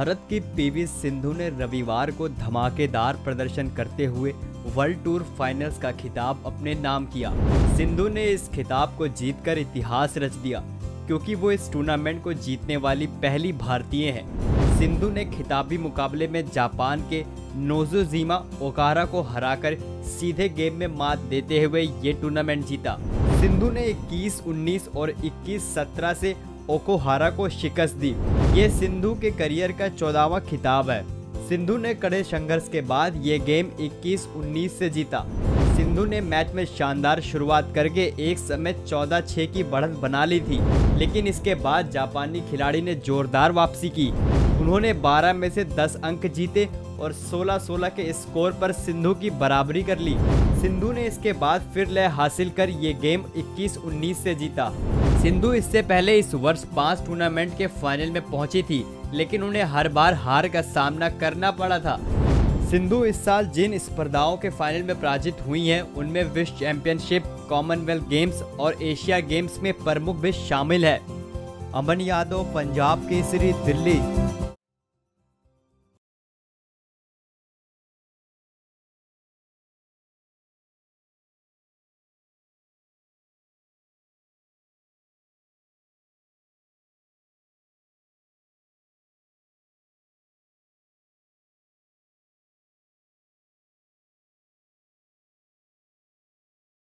भारत की पीवी सिंधु ने रविवार को धमाकेदार प्रदर्शन करते हुए वर्ल्ड टूर फाइनल्स का खिताब अपने नाम किया। सिंधु ने इस खिताब को जीतकर इतिहास रच दिया क्योंकि वो इस टूर्नामेंट को जीतने वाली पहली भारतीय हैं। सिंधु ने खिताबी मुकाबले में जापान के नोजोमी ओकुहारा को हराकर सीधे गेम में मात देते हुए ये टूर्नामेंट जीता। सिंधु ने 21-19 और 21-17 से ओकुहारा को शिकस्त दी। ये सिंधु के करियर का 14वां खिताब है। सिंधु ने कड़े संघर्ष के बाद ये गेम 21-19 से जीता। सिंधु ने मैच में शानदार शुरुआत करके एक समय 14-6 की बढ़त बना ली थी, लेकिन इसके बाद जापानी खिलाड़ी ने जोरदार वापसी की। उन्होंने 12 में से 10 अंक जीते और 16-16 के स्कोर पर सिंधु की बराबरी कर ली। सिंधु ने इसके बाद फिर लय हासिल कर ये गेम 21-19 से जीता। सिंधु इससे पहले इस वर्ष 5 टूर्नामेंट के फाइनल में पहुंची थी, लेकिन उन्हें हर बार हार का सामना करना पड़ा था। सिंधु इस साल जिन स्पर्धाओं के फाइनल में पराजित हुई हैं, उनमें विश्व चैंपियनशिप, कॉमनवेल्थ गेम्स और एशिया गेम्स में प्रमुख भी शामिल है। अमन यादव, पंजाब केसरी, दिल्ली।